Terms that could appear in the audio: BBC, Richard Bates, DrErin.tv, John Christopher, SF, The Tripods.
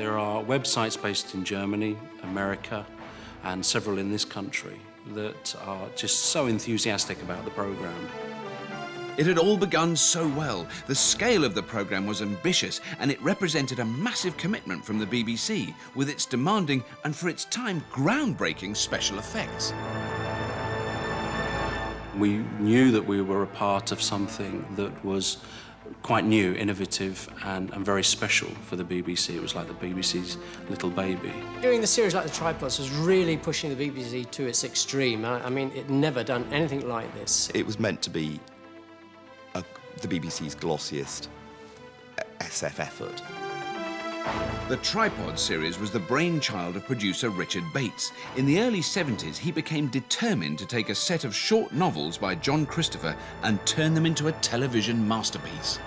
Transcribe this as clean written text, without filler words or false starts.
There are websites based in Germany, America, and several in this country that are just so enthusiastic about the programme. It had all begun so well. The scale of the programme was ambitious, and it represented a massive commitment from the BBC, with its demanding and, for its time, groundbreaking special effects. We knew that we were a part of something that was quite new, innovative, and very special for the BBC. It was like the BBC's little baby. Doing the series like The Tripods was really pushing the BBC to its extreme. I mean, it never done anything like this. It was meant to be the BBC's glossiest SF effort. The Tripod series was the brainchild of producer Richard Bates. In the early 70s, he became determined to take a set of short novels by John Christopher and turn them into a television masterpiece.